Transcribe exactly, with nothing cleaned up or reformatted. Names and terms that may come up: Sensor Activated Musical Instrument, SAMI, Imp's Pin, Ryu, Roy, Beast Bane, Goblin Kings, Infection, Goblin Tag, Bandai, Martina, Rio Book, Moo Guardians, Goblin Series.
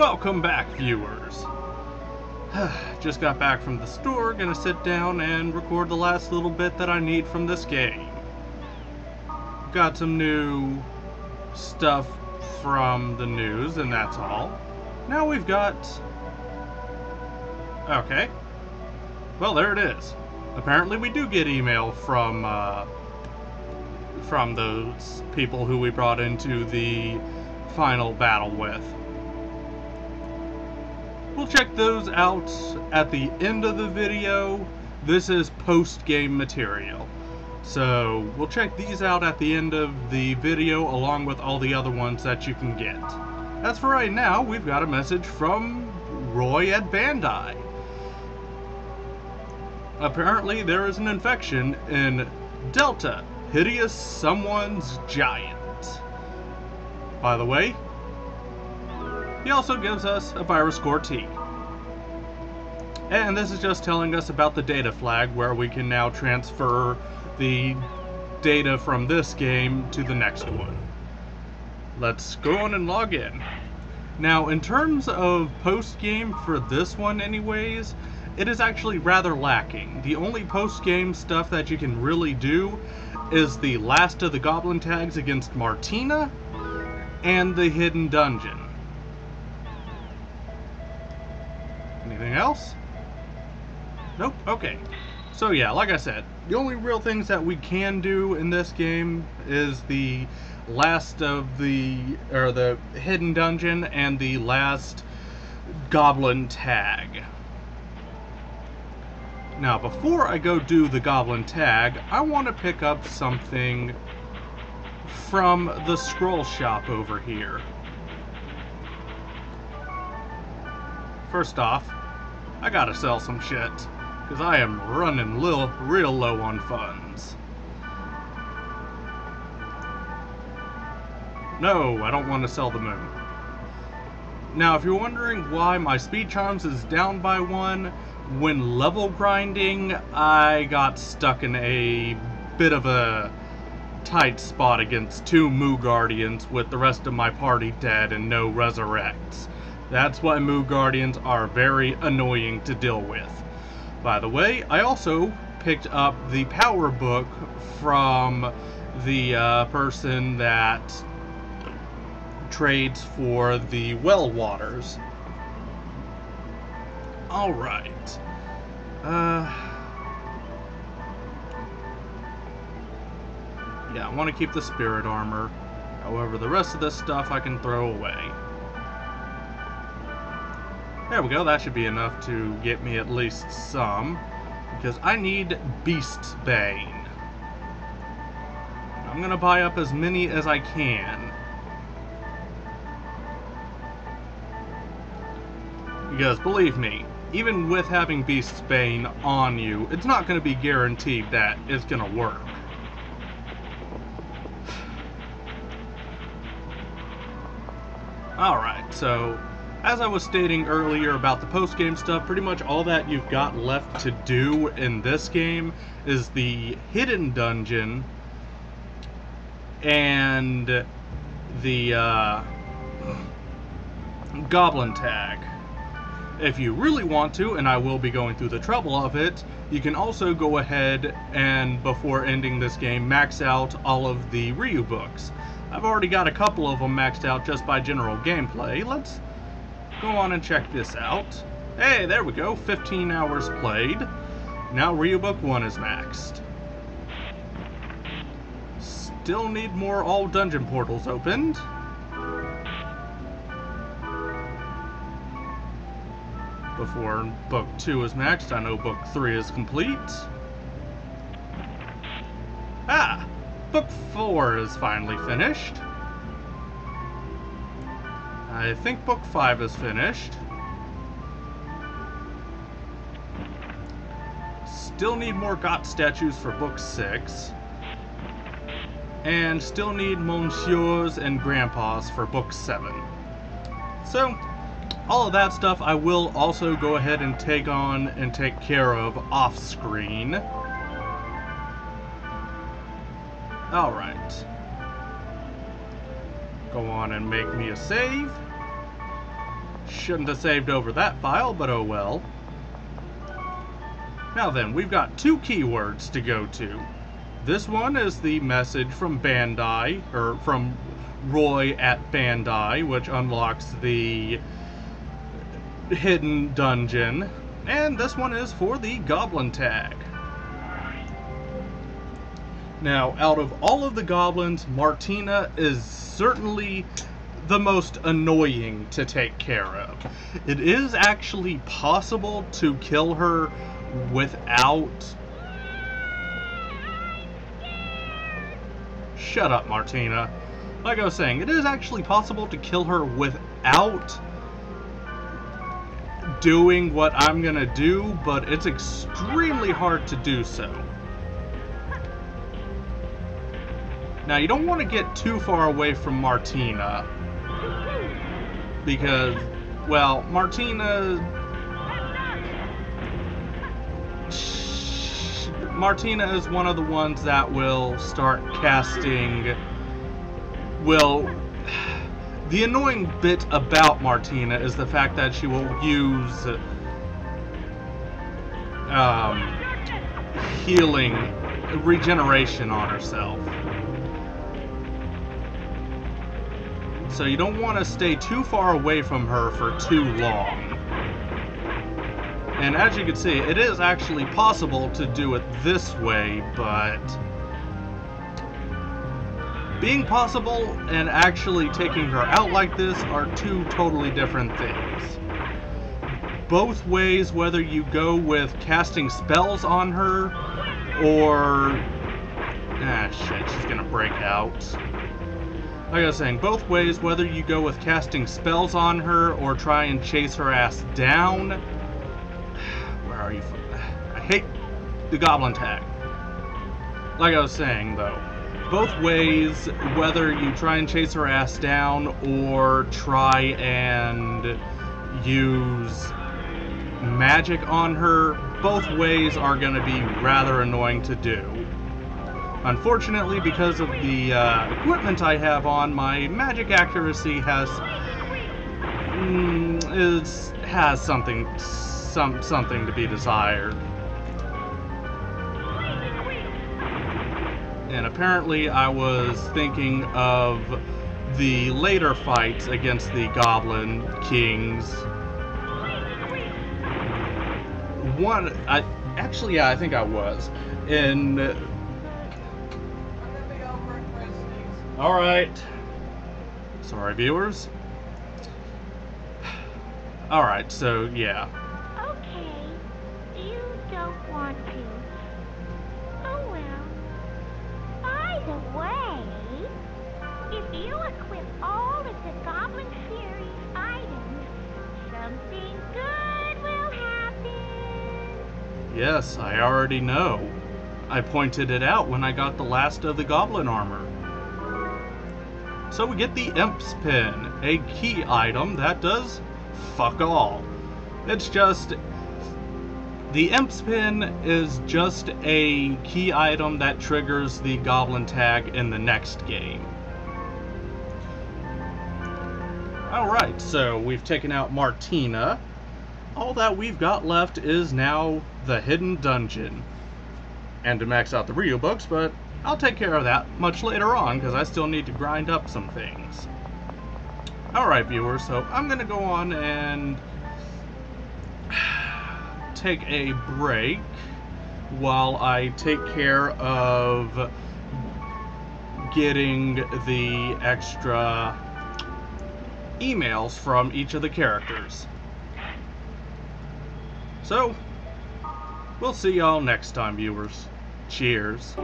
Welcome back, viewers. Just got back from the store, gonna sit down and record the last little bit that I need from this game. Got some new stuff from the news, and that's all. Now we've got... Okay. Well, there it is. Apparently we do get email from, uh... from those people who we brought into the final battle with. We'll check those out at the end of the video. This is post-game material. So we'll check these out at the end of the video along with all the other ones that you can get. As for right now, we've got a message from Roy at Bandai. Apparently there is an infection in Delta, hideous someone's giant. By the way, he also gives us a virus core T. And this is just telling us about the data flag, where we can now transfer the data from this game to the next one. Let's go on and log in. Now, in terms of post-game for this one anyways, it is actually rather lacking. The only post-game stuff that you can really do is the last of the goblin tags against Martina and the hidden dungeon. Anything else? Nope, okay. So yeah, like I said, the only real things that we can do in this game is the last of the, or the hidden dungeon and the last goblin tag. Now, before I go do the goblin tag, I want to pick up something from the scroll shop over here. First off, I gotta sell some shit, because I am running lil, real low on funds. No, I don't want to sell the moon. Now, if you're wondering why my speed charms is down by one, when level grinding, I got stuck in a bit of a tight spot against two Moo Guardians with the rest of my party dead and no resurrects. That's why Moo Guardians are very annoying to deal with. By the way, I also picked up the power book from the uh, person that trades for the well waters. Alright. Uh, yeah, I want to keep the spirit armor. However, the rest of this stuff I can throw away. There we go, that should be enough to get me at least some, because I need Beast Bane. I'm gonna buy up as many as I can, because believe me, even with having Beast Bane on you, it's not gonna be guaranteed that it's gonna work. Alright, so as I was stating earlier about the post-game stuff, pretty much all that you've got left to do in this game is the hidden dungeon and the uh, goblin tag. If you really want to, and I will be going through the trouble of it, you can also go ahead and, before ending this game, max out all of the Ryu books. I've already got a couple of them maxed out just by general gameplay. Let's go on and check this out. Hey, there we go. fifteen hours played. Now Rio Book one is maxed. Still need more all dungeon portals opened. Before Book two is maxed, I know Book three is complete. Ah! Book four is finally finished. I think Book five is finished. Still need more G O T statues for Book six. And still need Monsieurs and Grandpas for Book seven. So, all of that stuff I will also go ahead and take on and take care of off screen. Alright. Go on and make me a save. Shouldn't have saved over that file, but oh well. Now then, we've got two keywords to go to. This one is the message from Bandai, or from Roy at Bandai, which unlocks the hidden dungeon. And this one is for the goblin tag. Now, out of all of the goblins, Martina is certainly the most annoying to take care of. It is actually possible to kill her without... Shut up, Martina. Like I was saying, it is actually possible to kill her without doing what I'm gonna do, but it's extremely hard to do so. Now, you don't want to get too far away from Martina, because, well, Martina... Martina is one of the ones that will start casting... Well, the annoying bit about Martina is the fact that she will use um, healing, regeneration on herself. So you don't want to stay too far away from her for too long. And as you can see, it is actually possible to do it this way, but... being possible and actually taking her out like this are two totally different things. Both ways, whether you go with casting spells on her, or... ah, shit, she's gonna break out. Like I was saying, both ways, whether you go with casting spells on her, or try and chase her ass down... Where are you from? I hate the goblin tag. Like I was saying, though, both ways, whether you try and chase her ass down or try and use magic on her, both ways are going to be rather annoying to do. Unfortunately, because of the uh, equipment I have on, my magic accuracy has mm, is, has something some something to be desired. And apparently I was thinking of the later fights against the Goblin Kings. One, I actually, yeah, I think I was. In... Alright. Sorry, viewers. Alright, so, yeah. Okay, you don't want to. Either way, if you equip all of the Goblin Series items, something good will happen. Yes, I already know. I pointed it out when I got the last of the Goblin armor. So we get the Imp's Pin, a key item that does fuck all. It's just... the Imp's Pin is just a key item that triggers the Goblin tag in the next game. Alright, so we've taken out Martina. All that we've got left is now the Hidden Dungeon. And to max out the Rio books, but I'll take care of that much later on, because I still need to grind up some things. Alright, viewers, so I'm going to go on and... take a break while I take care of getting the extra emails from each of the characters. So, we'll see y'all next time, viewers. Cheers.